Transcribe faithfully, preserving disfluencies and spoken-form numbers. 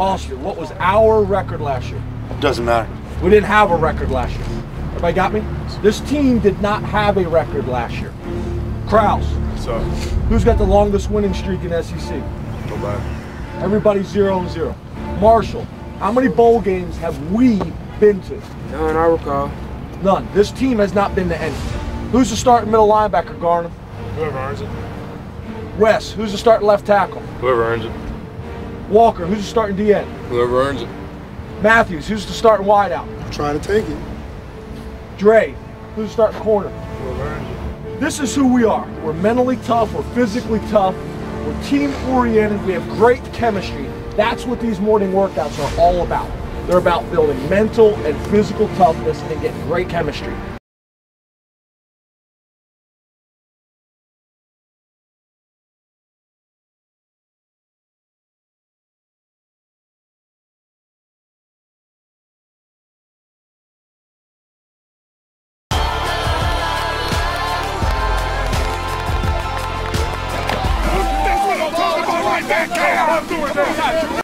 last year? What was our record last year? Doesn't matter. We didn't have a record last year. Everybody got me? This team did not have a record last year. Kraus. So, who's got the longest winning streak in S E C? Nobody. Everybody's zero and zero. Marshall, how many bowl games have we been to? None, I recall. None. This team has not been to any. Who's the starting middle linebacker, Garner? Whoever earns it. Wes, who's the starting left tackle? Whoever earns it. Walker, who's the starting D N? Whoever earns it. Matthews, who's the starting wideout? I'm trying to take it. Dre, who's the starting corner? Whoever earns it. This is who we are. We're mentally tough. We're physically tough. We're team-oriented. We have great chemistry. That's what these morning workouts are all about. They're about building mental and physical toughness and getting great chemistry. Back down! I'm doing that!